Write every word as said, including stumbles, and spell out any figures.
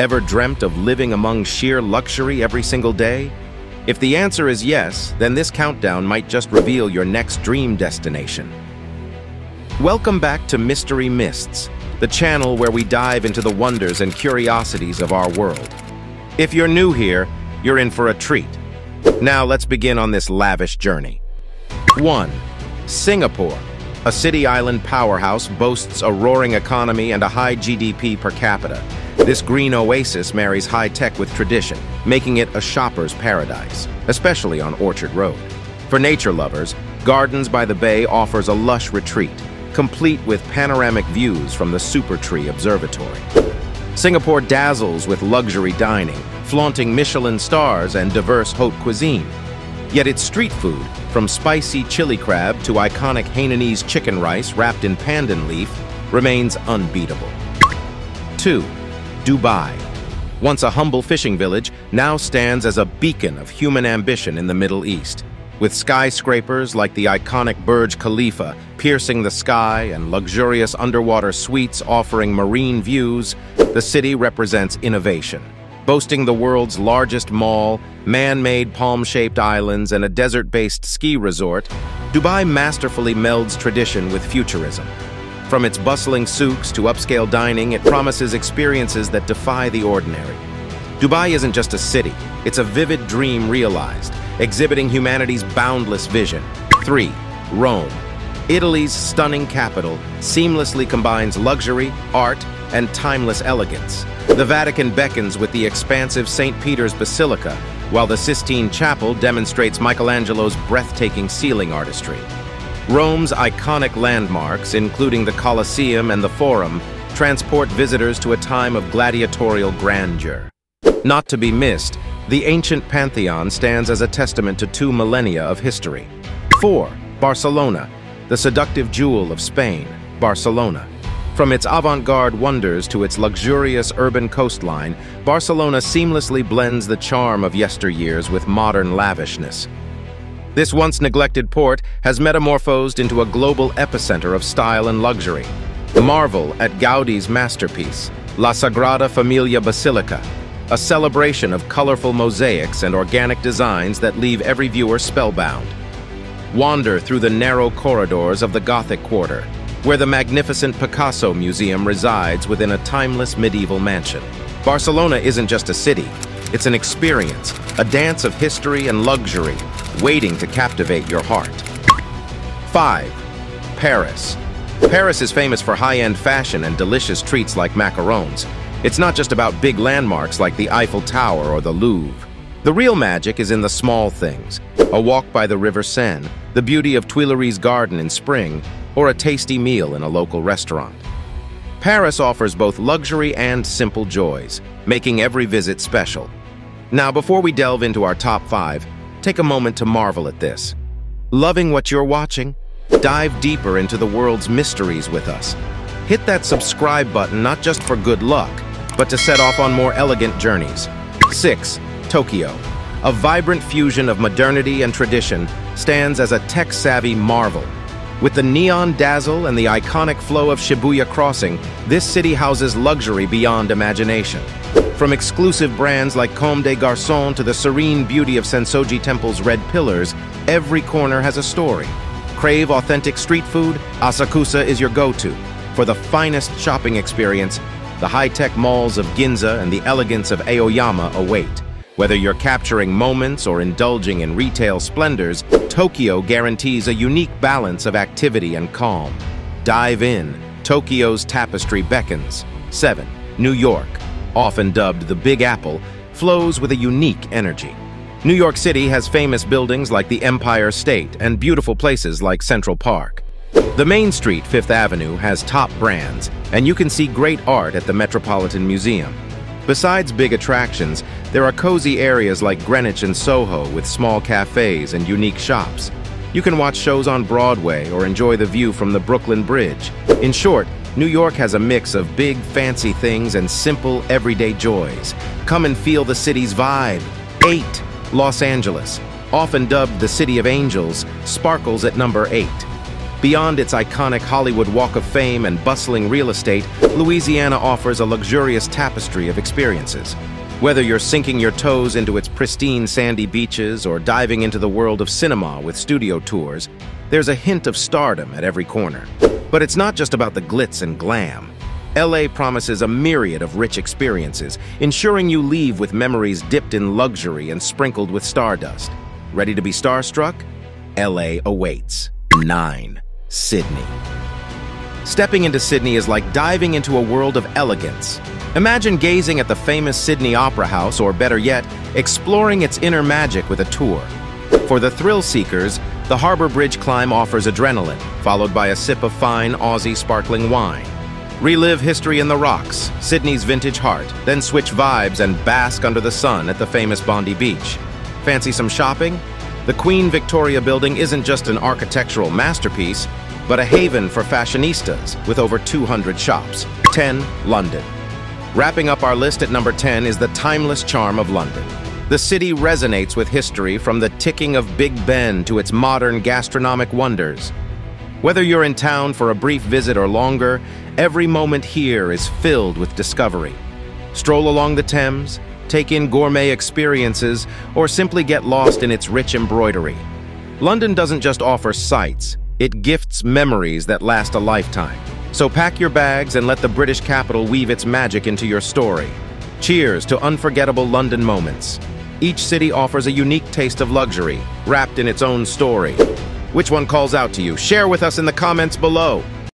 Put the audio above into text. Ever dreamt of living among sheer luxury every single day? If the answer is yes, then this countdown might just reveal your next dream destination. Welcome back to Mystery Mists, the channel where we dive into the wonders and curiosities of our world. If you're new here, you're in for a treat. Now let's begin on this lavish journey. one. Singapore, a city-island powerhouse, boasts a roaring economy and a high G D P per capita. This green oasis marries high-tech with tradition, making it a shopper's paradise, especially on Orchard Road. For nature lovers, Gardens by the Bay offers a lush retreat, complete with panoramic views from the Supertree Observatory. Singapore dazzles with luxury dining, flaunting Michelin stars and diverse haute cuisine. Yet its street food, from spicy chili crab to iconic Hainanese chicken rice wrapped in pandan leaf, remains unbeatable. two. Dubai. Once a humble fishing village, now stands as a beacon of human ambition in the Middle East. With skyscrapers like the iconic Burj Khalifa piercing the sky and luxurious underwater suites offering marine views, the city represents innovation, boasting the world's largest mall, man-made palm-shaped islands, and a desert-based ski resort. Dubai masterfully melds tradition with futurism. From its bustling souks to upscale dining, it promises experiences that defy the ordinary. Dubai isn't just a city, it's a vivid dream realized, exhibiting humanity's boundless vision. three. Rome. Italy's stunning capital seamlessly combines luxury, art, and timeless elegance. The Vatican beckons with the expansive Saint Peter's Basilica, while the Sistine Chapel demonstrates Michelangelo's breathtaking ceiling artistry. Rome's iconic landmarks, including the Colosseum and the Forum, transport visitors to a time of gladiatorial grandeur. Not to be missed, the ancient Pantheon stands as a testament to two millennia of history. four. Barcelona, the seductive jewel of Spain, Barcelona. From its avant-garde wonders to its luxurious urban coastline, Barcelona seamlessly blends the charm of yesteryears with modern lavishness. This once-neglected port has metamorphosed into a global epicenter of style and luxury. Marvel at Gaudi's masterpiece, La Sagrada Familia Basilica, a celebration of colorful mosaics and organic designs that leave every viewer spellbound. Wander through the narrow corridors of the Gothic Quarter, where the magnificent Picasso Museum resides within a timeless medieval mansion. Barcelona isn't just a city, it's an experience, a dance of history and luxury, waiting to captivate your heart. five. Paris. Paris is famous for high-end fashion and delicious treats like macarons. It's not just about big landmarks like the Eiffel Tower or the Louvre. The real magic is in the small things. A walk by the River Seine, the beauty of Tuileries Garden in spring, or a tasty meal in a local restaurant. Paris offers both luxury and simple joys, making every visit special. Now, before we delve into our top five, take a moment to marvel at this. Loving what you're watching? Dive deeper into the world's mysteries with us. Hit that subscribe button not just for good luck, but to set off on more elegant journeys. six. Tokyo. A vibrant fusion of modernity and tradition stands as a tech-savvy marvel. With the neon dazzle and the iconic flow of Shibuya Crossing, this city houses luxury beyond imagination. From exclusive brands like Comme des Garçons to the serene beauty of Sensoji Temple's red pillars, every corner has a story. Crave authentic street food? Asakusa is your go-to. For the finest shopping experience, the high-tech malls of Ginza and the elegance of Aoyama await. Whether you're capturing moments or indulging in retail splendors, Tokyo guarantees a unique balance of activity and calm. Dive in. Tokyo's tapestry beckons. seven. New York, often dubbed the Big Apple, flows with a unique energy. New York City has famous buildings like the Empire State and beautiful places like Central Park. The main street, Fifth Avenue, has top brands, and you can see great art at the Metropolitan Museum. Besides big attractions, there are cozy areas like Greenwich and Soho with small cafes and unique shops. You can watch shows on Broadway or enjoy the view from the Brooklyn Bridge. In short, New York has a mix of big, fancy things and simple, everyday joys. Come and feel the city's vibe. eight. Los Angeles, often dubbed the City of Angels, sparkles at number eight. Beyond its iconic Hollywood Walk of Fame and bustling real estate, Louisiana offers a luxurious tapestry of experiences. Whether you're sinking your toes into its pristine sandy beaches or diving into the world of cinema with studio tours, there's a hint of stardom at every corner. But it's not just about the glitz and glam. L A promises a myriad of rich experiences, ensuring you leave with memories dipped in luxury and sprinkled with stardust. Ready to be starstruck? L A awaits. Nine. Sydney. Stepping into Sydney is like diving into a world of elegance. Imagine gazing at the famous Sydney Opera House, or better yet, exploring its inner magic with a tour. For the thrill seekers, the Harbour Bridge climb offers adrenaline, followed by a sip of fine Aussie sparkling wine. Relive history in the rocks, Sydney's vintage heart, then switch vibes and bask under the sun at the famous Bondi Beach. Fancy some shopping? The Queen Victoria Building isn't just an architectural masterpiece, but a haven for fashionistas with over two hundred shops. ten. London. Wrapping up our list at number ten is the timeless charm of London. The city resonates with history, from the ticking of Big Ben to its modern gastronomic wonders. Whether you're in town for a brief visit or longer, every moment here is filled with discovery. Stroll along the Thames, take in gourmet experiences, or simply get lost in its rich embroidery. London doesn't just offer sights, it gifts memories that last a lifetime. So pack your bags and let the British capital weave its magic into your story. Cheers to unforgettable London moments. Each city offers a unique taste of luxury, wrapped in its own story. Which one calls out to you? Share with us in the comments below.